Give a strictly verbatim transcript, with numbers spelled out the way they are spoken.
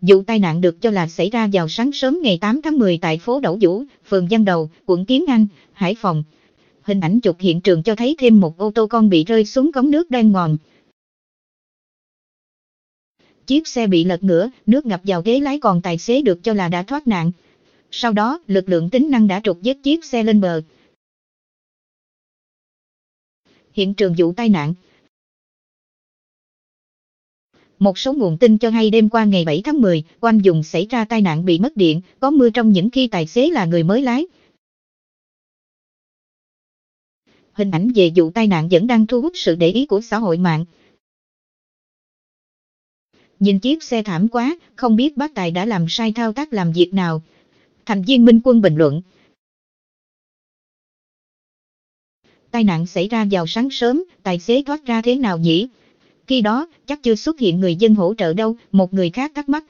Vụ tai nạn được cho là xảy ra vào sáng sớm ngày tám tháng mười tại phố Đỗ Vũ, phường Giang Đầu, quận Kiến An, Hải Phòng. Hình ảnh chụp hiện trường cho thấy thêm một ô tô con bị rơi xuống cống nước đen ngòm. Chiếc xe bị lật ngửa, nước ngập vào ghế lái, còn tài xế được cho là đã thoát nạn. Sau đó, lực lượng tính năng đã trục vớt chiếc xe lên bờ. Hiện trường vụ tai nạn. Một số nguồn tin cho hay đêm qua ngày bảy tháng mười, quanh vùng xảy ra tai nạn bị mất điện, có mưa trong những khi tài xế là người mới lái. Hình ảnh về vụ tai nạn vẫn đang thu hút sự để ý của xã hội mạng. Nhìn chiếc xe thảm quá, không biết bác Tài đã làm sai thao tác làm việc nào. Thành viên Minh Quân bình luận. Tai nạn xảy ra vào sáng sớm, tài xế thoát ra thế nào nhỉ? Khi đó, chắc chưa xuất hiện người dân hỗ trợ đâu, một người khác thắc mắc.